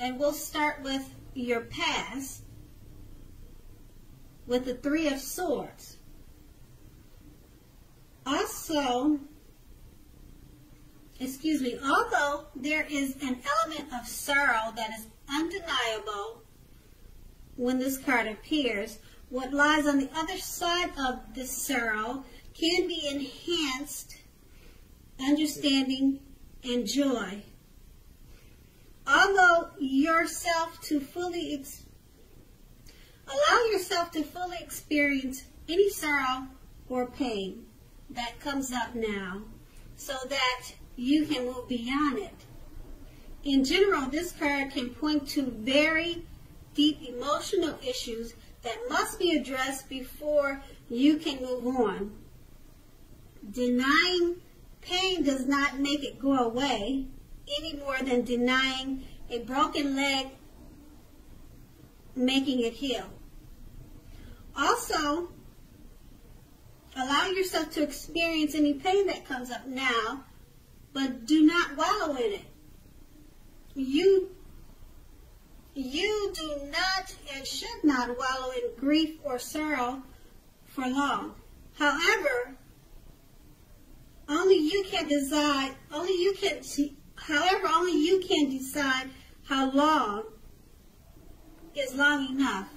And we'll start with your past with the 3 of Swords. Also, although there is an element of sorrow that is undeniable when this card appears, what lies on the other side of this sorrow can be enhanced understanding and joy. Allow yourself to fully experience any sorrow or pain that comes up now so that you can move beyond it. In general, this card can point to very deep emotional issues that must be addressed before you can move on. Denying pain does not make it go away any more than denying a broken leg making it heal. Also, allow yourself to experience any pain that comes up now, but do not wallow in it. You do not and should not wallow in grief or sorrow for long. However, only you can decide how long is long enough.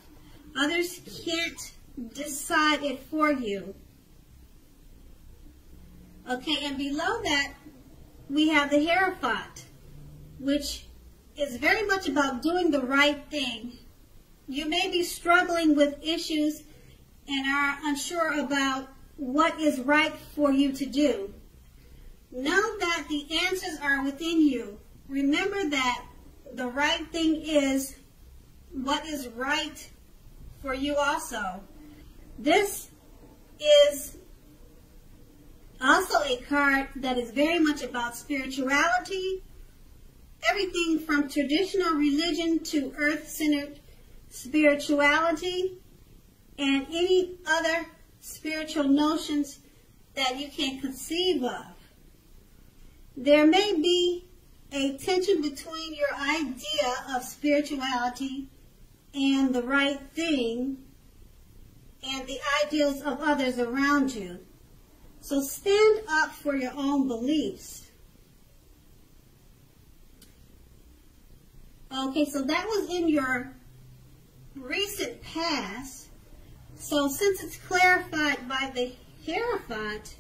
Others can't decide it for you. Okay, and below that, we have the Hierophant, which is very much about doing the right thing. You may be struggling with issues and are unsure about what is right for you to do. Know that the answers are within you. Remember that the right thing is what is right for you also. This is also a card that is very much about spirituality, everything from traditional religion to earth-centered spirituality and any other spiritual notions that you can conceive of. There may be a tension between your idea of spirituality and the right thing and the ideals of others around you. So stand up for your own beliefs. Okay, so that was in your recent past. So since it's clarified by the Hierophant,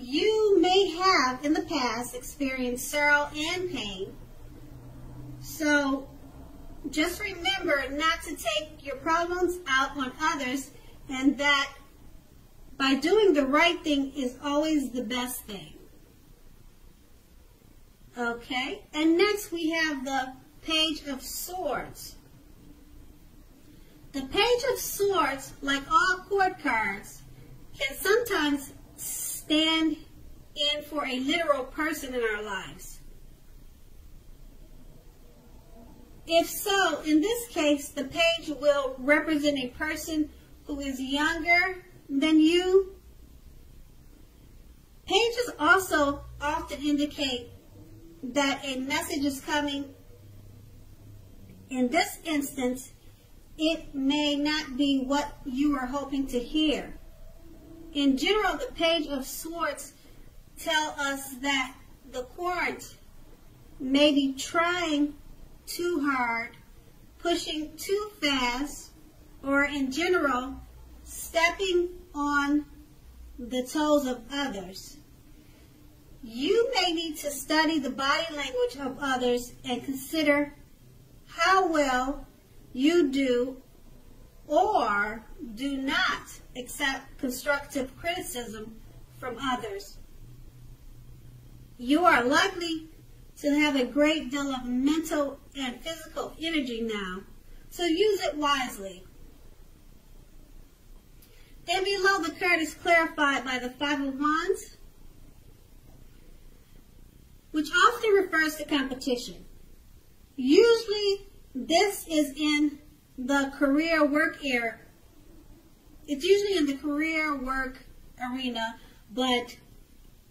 you may have in the past experienced sorrow and pain. So just remember not to take your problems out on others, and that by doing the right thing is always the best thing. Okay, and next we have the Page of Swords. The Page of Swords, like all court cards, can sometimes stand in for a literal person in our lives. If so, in this case, the page will represent a person who is younger than you. Pages also often indicate that a message is coming. In this instance, it may not be what you are hoping to hear. In general, the Page of Swords tell us that the court may be trying too hard, pushing too fast, or in general, stepping on the toes of others. You may need to study the body language of others and consider how well you do or do not accept constructive criticism from others. You are likely to have a great deal of mental and physical energy now, so use it wisely. Then below, the card is clarified by the 5 of Wands, which often refers to competition. Usually, this is in the career work area. It's usually in the career work arena, but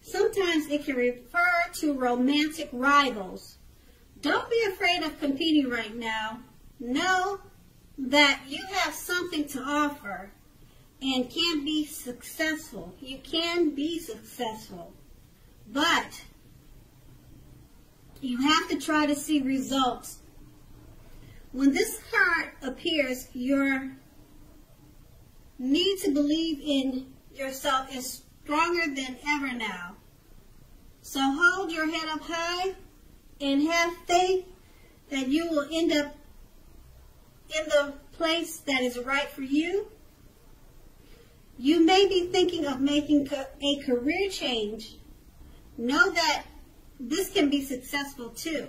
sometimes it can refer to romantic rivals. Don't be afraid of competing right now. Know that you have something to offer and can be successful. You can be successful, but you have to try to see results. When this card appears, your need to believe in yourself is stronger than ever now. So hold your head up high and have faith that you will end up in the place that is right for you. You may be thinking of making a career change. Know that this can be successful too.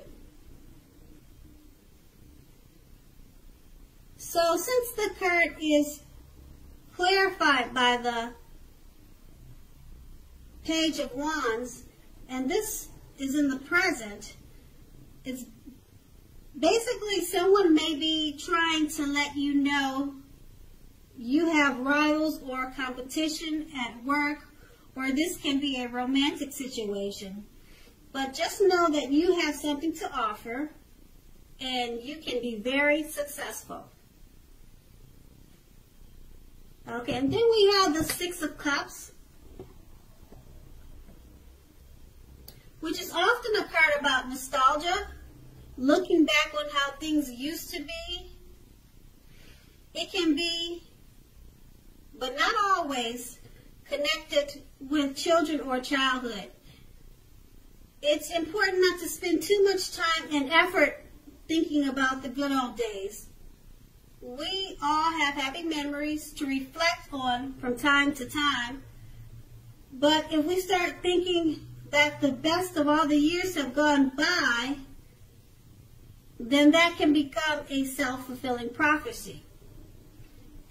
So since the card is clarified by the Page of Wands, and this is in the present, it's basically someone may be trying to let you know you have rivals or competition at work, or this can be a romantic situation. But just know that you have something to offer and you can be very successful. Okay, and then we have the Six of Cups, which is often a card about nostalgia, looking back on how things used to be. It can be, but not always, connected with children or childhood. It's important not to spend too much time and effort thinking about the good old days. We all have happy memories to reflect on from time to time, but if we start thinking that the best of all the years have gone by, then that can become a self-fulfilling prophecy.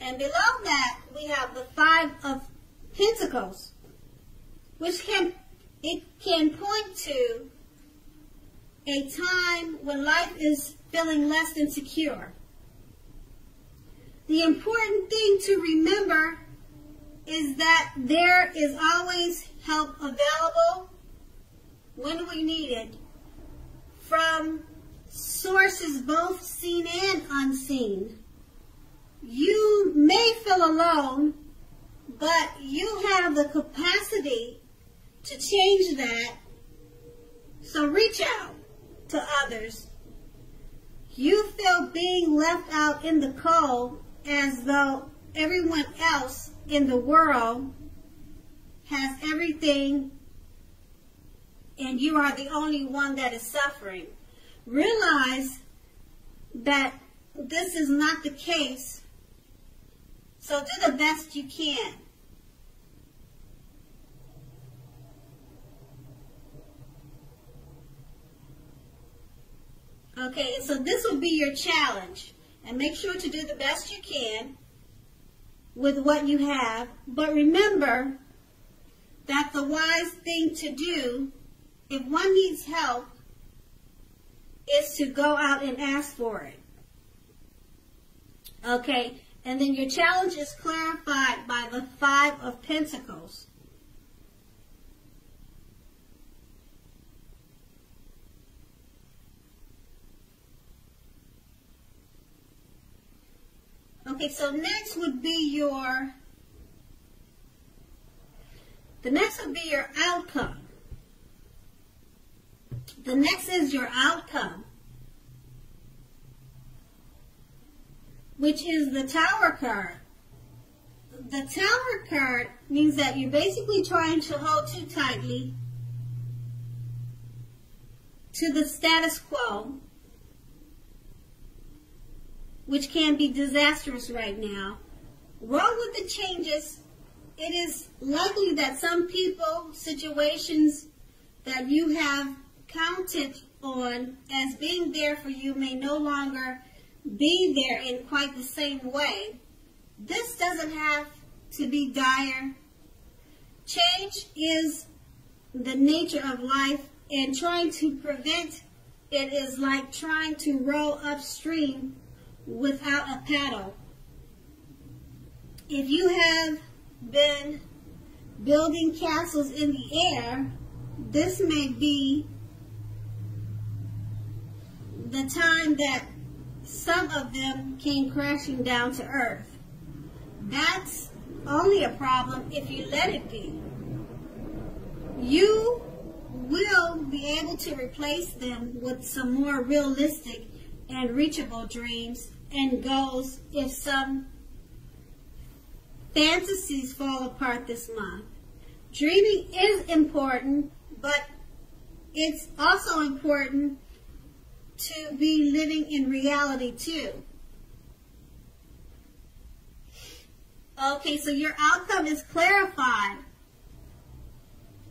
And below that, we have the Five of Pentacles, which can point to a time when life is feeling less than secure. The important thing to remember is that there is always help available when we need it, from sources both seen and unseen. You may feel alone, but you have the capacity to change that, so reach out to others. You feel being left out in the cold, as though everyone else in the world has everything and you are the only one that is suffering. Realize that this is not the case, so do the best you can. Okay, so this will be your challenge, and make sure to do the best you can with what you have. But remember that the wise thing to do, if one needs help, is to go out and ask for it. Okay, and then your challenge is clarified by the Five of Pentacles. Okay, so next would be your, outcome. The next is your outcome, which is the Tower card. The Tower card means that you're basically trying to hold too tightly to the status quo, which can be disastrous right now. Wrong with the changes. It is likely that some people, situations that you have counted on as being there for you may no longer be there in quite the same way. This doesn't have to be dire. Change is the nature of life, and trying to prevent it is like trying to row upstream without a paddle. If you have been building castles in the air, this may be the time that some of them came crashing down to earth. That's only a problem if you let it be. You will be able to replace them with some more realistic and reachable dreams and goals if some fantasies fall apart this month. Dreaming is important, but it's also important to be living in reality too. Okay, so your outcome is clarified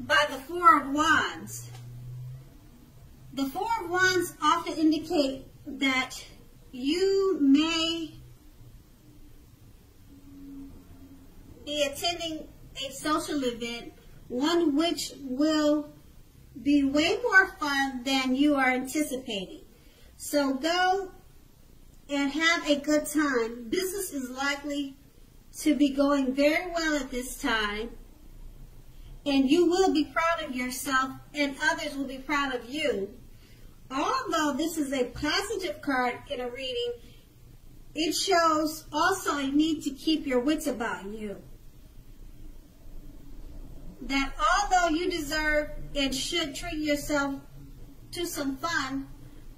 by the Four of Wands. The Four of Wands often indicate that you may be attending a social event, one which will be way more fun than you are anticipating. So go and have a good time. Business is likely to be going very well at this time, and you will be proud of yourself, and others will be proud of you. Although this is a positive card in a reading, it shows also a need to keep your wits about you. That although you deserve and should treat yourself to some fun,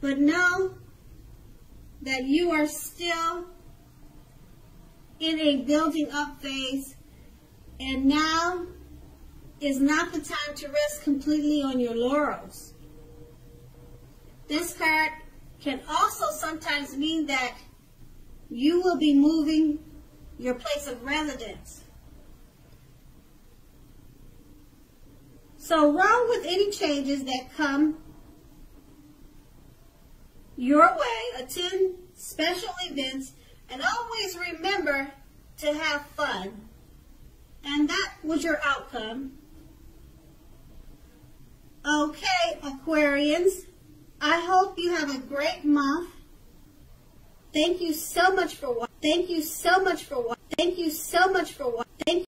but know that you are still in a building up phase, and now is not the time to rest completely on your laurels. This card can also sometimes mean that you will be moving your place of residence. So roll with any changes that come your way, attend special events, and always remember to have fun. And that was your outcome. Okay, Aquarians, I hope you have a great month. Thank you so much for watching.